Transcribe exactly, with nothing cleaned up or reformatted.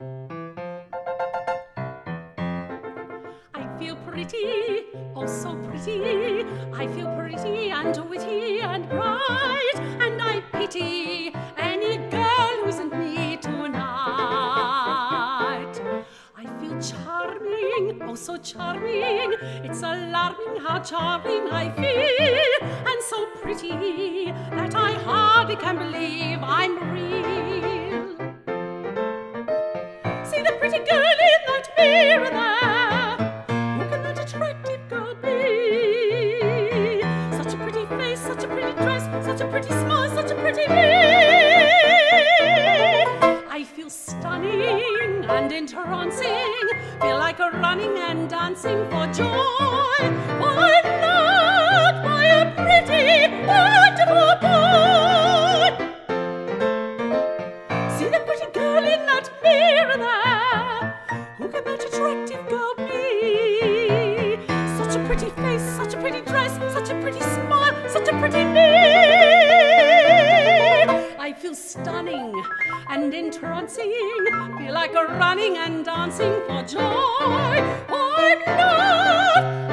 I feel pretty, oh so pretty. I feel pretty and witty and bright, and I pity any girl who isn't me tonight. I feel charming, oh so charming. It's alarming how charming I feel, and so pretty that I hardly can believe I'm real. See the pretty girl in that mirror there. Who can that attractive girl be? Such a pretty face, such a pretty dress, such a pretty smile, such a pretty me. I feel stunning and entrancing. Feel like a running and dancing for joy. I'm loved by a pretty, wonderful boy. See the pretty girl in that mirror there. Who can that attractive girl be? Such a pretty face, such a pretty dress, such a pretty smile, such a pretty me. I feel stunning and entrancing, feel like a running and dancing for joy. Oh, I'm loved.